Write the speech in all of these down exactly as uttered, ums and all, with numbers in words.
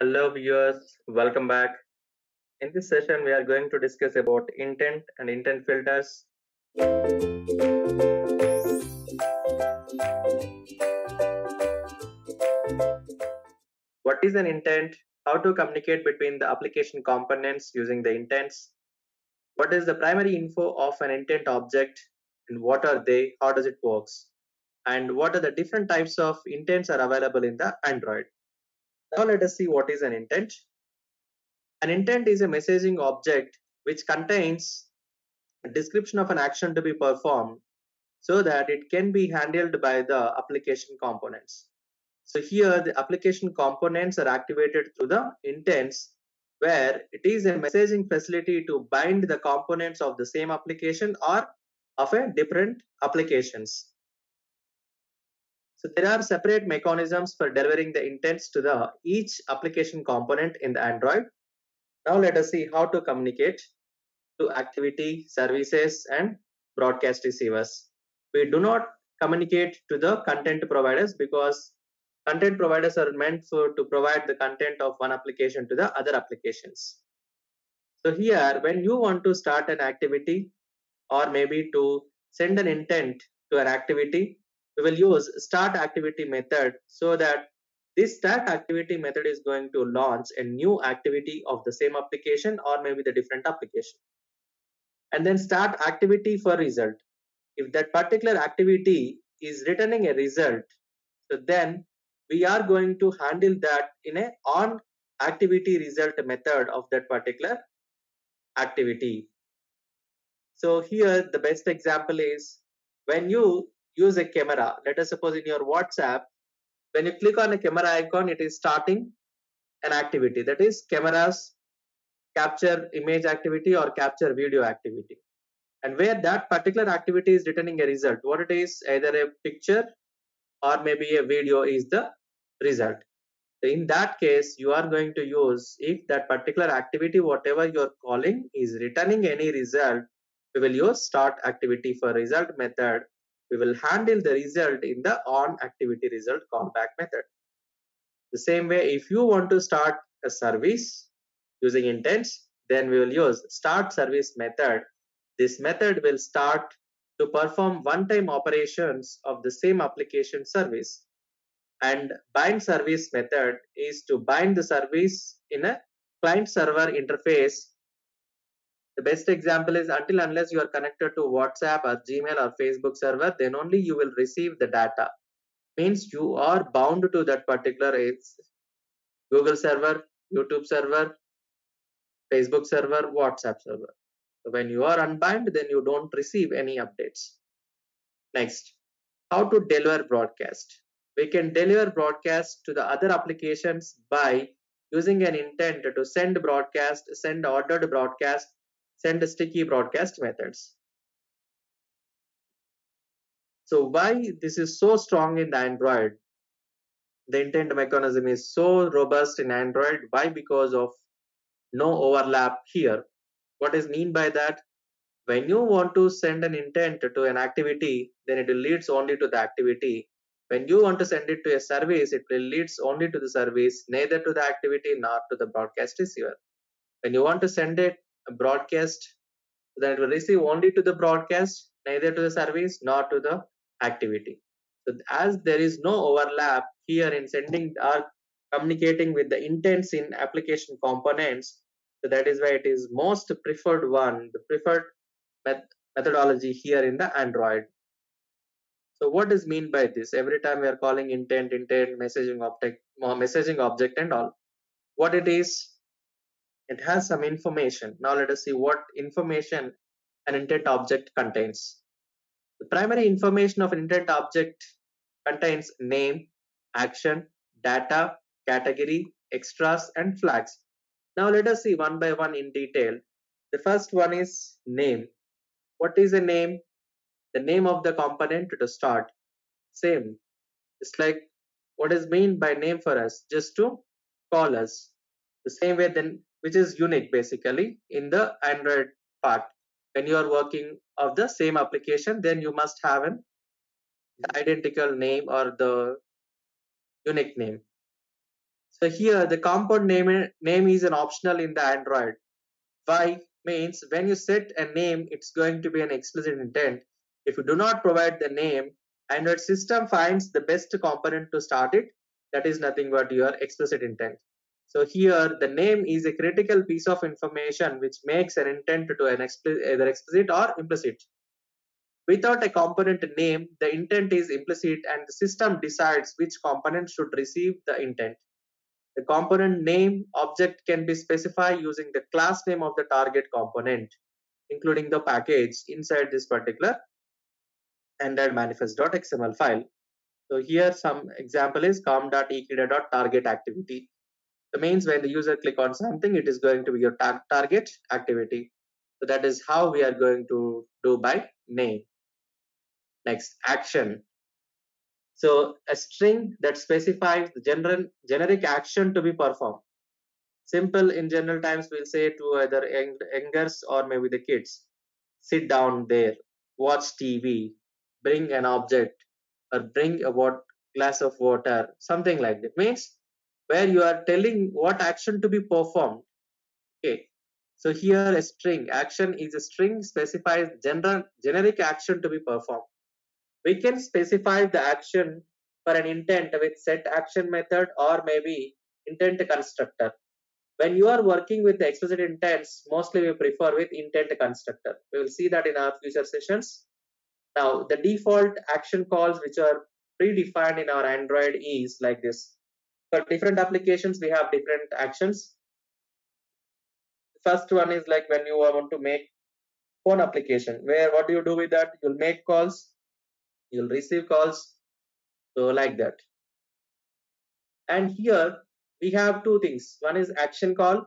Hello viewers, welcome back. In this session, we are going to discuss about intent and intent filters. What is an intent? How to communicate between the application components using the intents? What is the primary info of an intent object? And what are they? How does it work? And what are the different types of intents are available in the Android? Now let us see what is an intent. An intent is a messaging object which contains a description of an action to be performed so that it can be handled by the application components. So here the application components are activated through the intents, where it is a messaging facility to bind the components of the same application or of a different applications. So there are separate mechanisms for delivering the intents to the each application component in the Android. Now let us see how to communicate to activity, services, and broadcast receivers. We do not communicate to the content providers because content providers are meant for to provide the content of one application to the other applications. So here, when you want to start an activity or maybe to send an intent to an activity, we will use start activity method, so that this start activity method is going to launch a new activity of the same application or maybe the different application. And then start activity for result. If that particular activity is returning a result, so then we are going to handle that in a on activity result method of that particular activity. So here the best example is when you use a camera. Let us suppose in your WhatsApp, when you click on a camera icon, it is starting an activity, that is cameras capture image activity or capture video activity. And where that particular activity is returning a result, what it is, either a picture or maybe a video is the result. So in that case, you are going to use, if that particular activity, whatever you are calling, is returning any result, we will use start activity for result method. We will handle the result in the on activity result callback method. The same way, if you want to start a service using intents, then we will use start service method. This method will start to perform one-time operations of the same application service. And bind service method is to bind the service in a client-server interface. The best example is, until unless you are connected to WhatsApp or Gmail or Facebook server, then only you will receive the data. Means you are bound to that particular Google server, YouTube server, Facebook server, WhatsApp server. So when you are unbound, then you don't receive any updates. Next, how to deliver broadcast. We can deliver broadcast to the other applications by using an intent to send broadcast, send ordered broadcast, send sticky broadcast methods. So why this is so strong in the Android? The intent mechanism is so robust in Android. Why? Because of no overlap here. What is mean by that? When you want to send an intent to an activity, then it leads only to the activity. When you want to send it to a service, it leads only to the service, neither to the activity nor to the broadcast receiver. When you want to send it broadcast, then it will receive only to the broadcast, neither to the service nor to the activity. So as there is no overlap here in sending or communicating with the intents in application components, so that is why it is most preferred one, the preferred met methodology here in the Android. So what is mean by this? Every time we are calling intent, intent, messaging object, messaging object and all. What it is? It has some information. Now let us see what information an intent object contains. The primary information of an intent object contains name, action, data, category, extras, and flags. Now let us see one by one in detail. The first one is name. What is a name? The name of the component to start. Same. It's like what is meant by name for us? Just to call us. The same way then, which is unique basically in the Android part. When you are working of the same application, then you must have an identical name or the unique name. So here the compound name, name is an optional in the Android. Why? Means when you set a name, it's going to be an explicit intent. If you do not provide the name, Android system finds the best component to start it. That is nothing but your explicit intent. So here the name is a critical piece of information which makes an intent to an explicit, either explicit or implicit. Without a component name, the intent is implicit and the system decides which component should receive the intent. The component name object can be specified using the class name of the target component, including the package inside this particular Android manifest.xml file. So here some example is com.ekrida.target activity. That means when the user click on something, it is going to be your tar target activity. So that is how we are going to do by name. Next, action. So a string that specifies the general generic action to be performed. Simple in general times, we'll say to either youngers or maybe the kids, sit down there, watch T V, bring an object, or bring a what, glass of water, something like that. Means where you are telling what action to be performed. Okay. So here a string, action is a string specifies general generic action to be performed. We can specify the action for an intent with set action method or maybe intent constructor. When you are working with the explicit intents, mostly we prefer with intent constructor. We will see that in our future sessions. Now the default action calls which are predefined in our Android is like this. For different applications, we have different actions. The first one is like when you want to make phone application, where what do you do with that? You'll make calls, you'll receive calls, so like that. And here we have two things. One is action call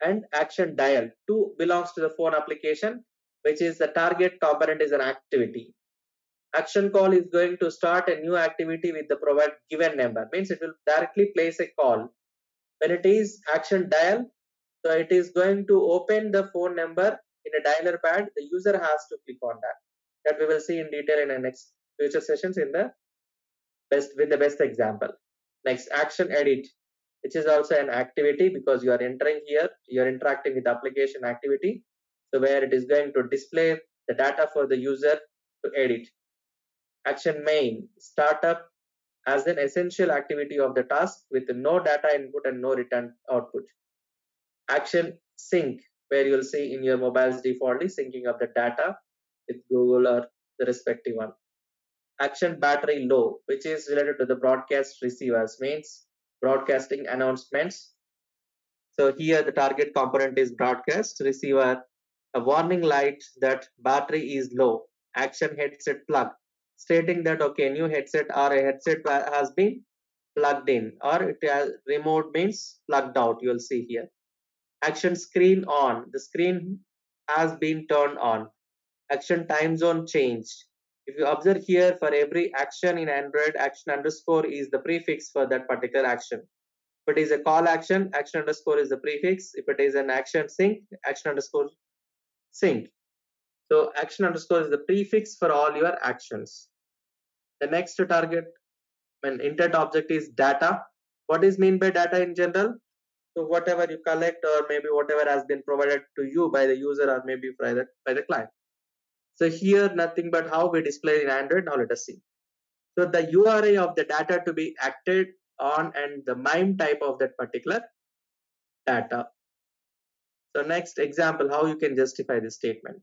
and action dial. Two belongs to the phone application, which is the target component is an activity. Action call is going to start a new activity with the provided given number. Means it will directly place a call. When it is action dial, so it is going to open the phone number in a dialer pad. The user has to click on that. That we will see in detail in the next future sessions in the best with the best example. Next, action edit, which is also an activity because you are entering here, you are interacting with application activity. So where it is going to display the data for the user to edit. Action main, startup as an essential activity of the task with no data input and no return output. Action sync, where you will see in your mobiles defaultly syncing up the data with Google or the respective one. Action battery low, which is related to the broadcast receivers, means broadcasting announcements. So here the target component is broadcast receiver, a warning light that battery is low. Action headset plug, stating that okay, new headset or a headset has been plugged in, or it has remote means plugged out, you will see here. Action screen on, the screen has been turned on. Action time zone changed. If you observe here, for every action in Android, action underscore is the prefix for that particular action. If it is a call action, action underscore is the prefix. If it is an action sync, action underscore sync. So action underscore is the prefix for all your actions. The next target, when intent object is data. What is meant by data in general? So whatever you collect or maybe whatever has been provided to you by the user or maybe by the, by the client. So here nothing but how we display in Android. Now let us see. So the U R I of the data to be acted on and the MIME type of that particular data. So next example, how you can justify this statement.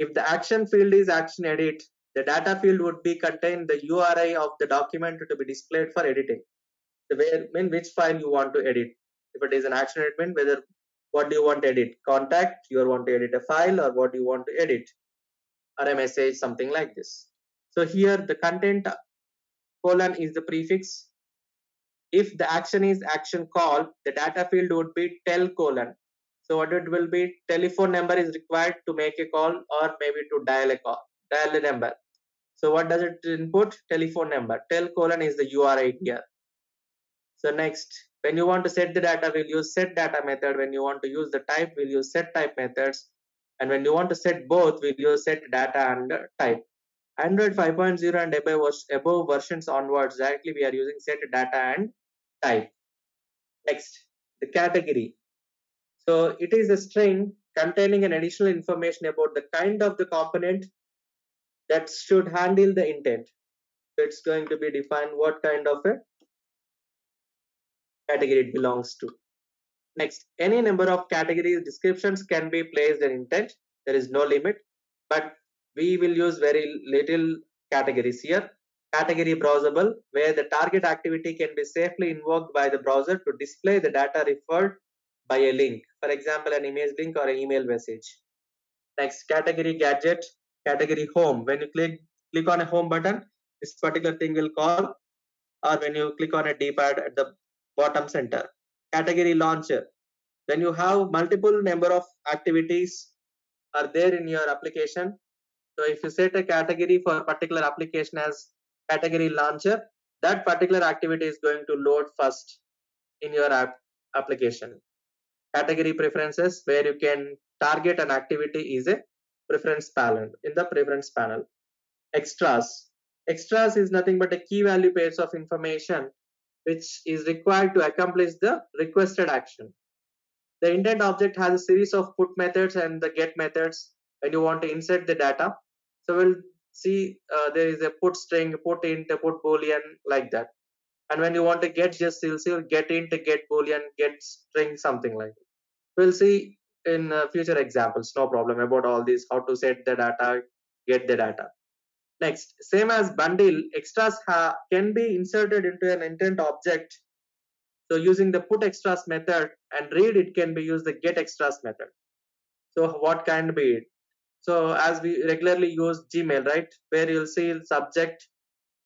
If the action field is action edit, the data field would be contained the U R I of the document to be displayed for editing. So where, in which file you want to edit. If it is an action edit, whether what do you want to edit? Contact, you want to edit a file, or what do you want to edit? Or a message, something like this. So here the content colon is the prefix. If the action is action call, the data field would be tel colon. So what it will be, telephone number is required to make a call or maybe to dial a call, dial a number. So what does it input? Telephone number. Tel colon is the U R I here. So next, when you want to set the data, we'll use set data method. When you want to use the type, we'll use set type methods. And when you want to set both, we'll use set data and type. Android five point oh and above, above versions onwards, directly we are using set data and type. text, the category. So it is a string containing an additional information about the kind of the component that should handle the intent. So it's going to be defined what kind of a category it belongs to. Next, any number of categories descriptions can be placed in intent. There is no limit, but we will use very little categories here. Category browsable, where the target activity can be safely invoked by the browser to display the data referred by a link, for example, an image link or an email message. Next, category gadget, category home. When you click click on a home button, this particular thing will call, or when you click on a D-pad at the bottom center. Category launcher, when you have multiple number of activities are there in your application. So if you set a category for a particular application as category launcher, that particular activity is going to load first in your app application. Category preferences, where you can target an activity is a preference panel in the preference panel. Extras. Extras is nothing but a key value pairs of information which is required to accomplish the requested action. The intent object has a series of put methods and the get methods when you want to insert the data. So we'll see uh, there is a put string, put int, put boolean like that. And when you want to get, just you'll see get int, get boolean, get string, something like that. We'll see in uh, future examples, no problem, about all these, how to set the data, get the data. Next, same as bundle, extras ha can be inserted into an intent object. So using the put extras method and read, it can be used the get extras method. So what can be it? So as we regularly use Gmail, right? Where you'll see subject,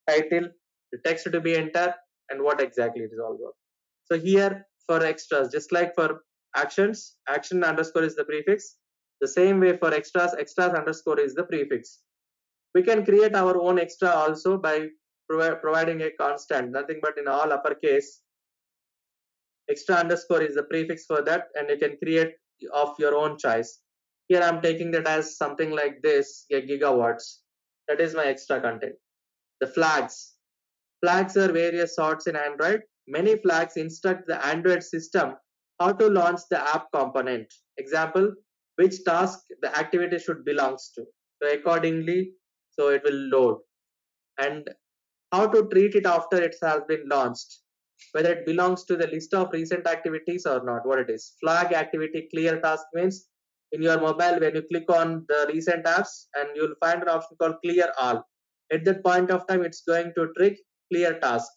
title, the text to be entered, and what exactly it is all about. So here for extras, just like for actions, action underscore is the prefix. The same way for extras, extras underscore is the prefix. We can create our own extra also by provi- providing a constant, nothing but in all uppercase. Extra underscore is the prefix for that, and you can create of your own choice. Here I'm taking that as something like this, a gigawatts. That is my extra content. The flags. Flags are various sorts in Android. Many flags instruct the Android system how to launch the app component. Example, which task the activity should belongs to. So accordingly, so it will load. And how to treat it after it has been launched, whether it belongs to the list of recent activities or not, what it is. Flag activity clear task means in your mobile, when you click on the recent apps, and you'll find an option called clear all. At that point of time, it's going to trick clear task.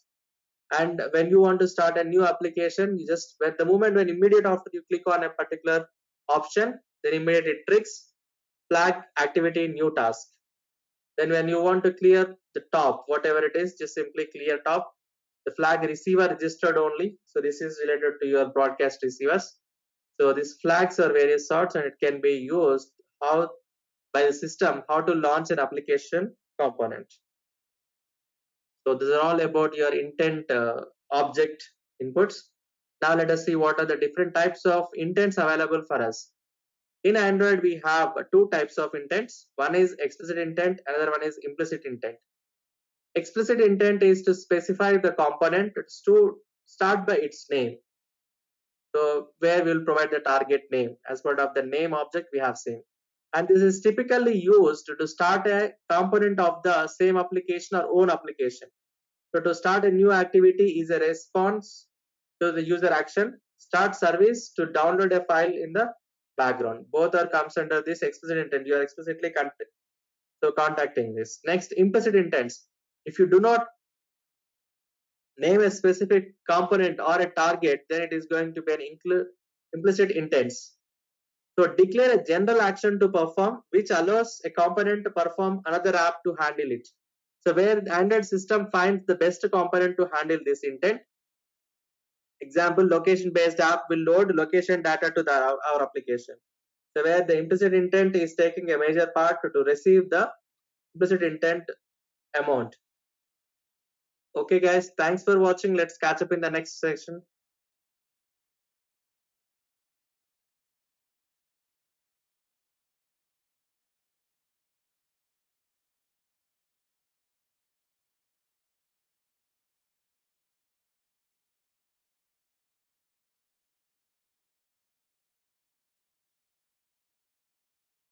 And when you want to start a new application, you just, at the moment when immediate after you click on a particular option, then immediately it tricks flag activity new task. Then when you want to clear the top, whatever it is, just simply clear top. The flag receiver registered only. So this is related to your broadcast receivers. So these flags are various sorts, and it can be used how by the system how to launch an application component. So these are all about your intent uh, object inputs. Now let us see what are the different types of intents available for us. In Android, we have two types of intents. One is explicit intent, another one is implicit intent. Explicit intent is to specify the component to start by its name. So where we will provide the target name. As part of the name object, we have same. And this is typically used to start a component of the same application or own application. So to start a new activity is a response to the user action. Start service to download a file in the background. Both are comes under this explicit intent. You are explicitly con so contacting this. Next, implicit intents. If you do not name a specific component or a target, then it is going to be an implicit intent. So declare a general action to perform, which allows a component to perform another app to handle it. So where the Android system finds the best component to handle this intent. Example, location-based app will load location data to the, our, our application. So where the implicit intent is taking a major part to, to receive the implicit intent amount. Okay guys, thanks for watching. Let's catch up in the next section.